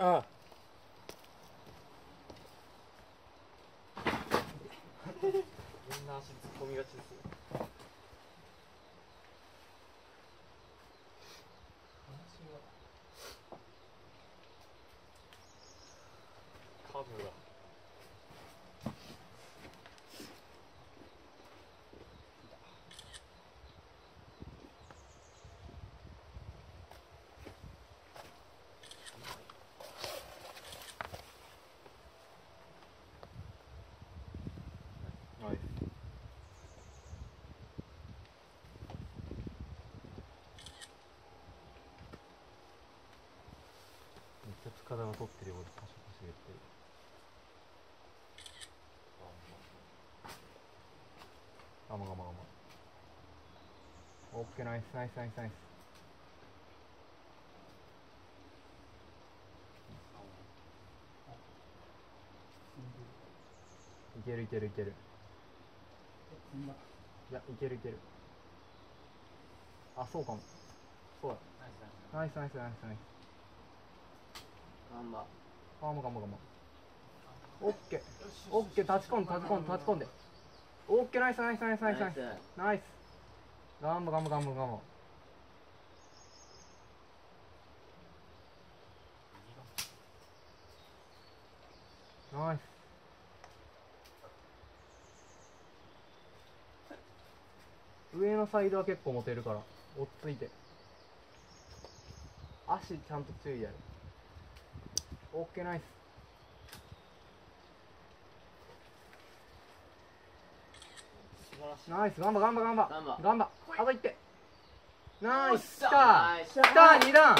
あみんな足突っ込みがちですね。カーブが。体を取ってるようで、パシパシ言ってる。あ、まがまがま。オッケー、ナイス、ナイス、ナイス、ナイス。いける、いける、いける。いや、いける、いける。あ、そうかも。そうだ。ナイス、ナイス、ナイス、ナイス。頑張ろう。オッケー、オッケー、立ち込んで。オッケー、ナイス。頑張ろう。ナイス。上のサイドは結構持てるから、追っついて。足ちゃんと注意やる。オッケー、ナイス。ナイス、頑張。あといって。ナイス、来た、2段。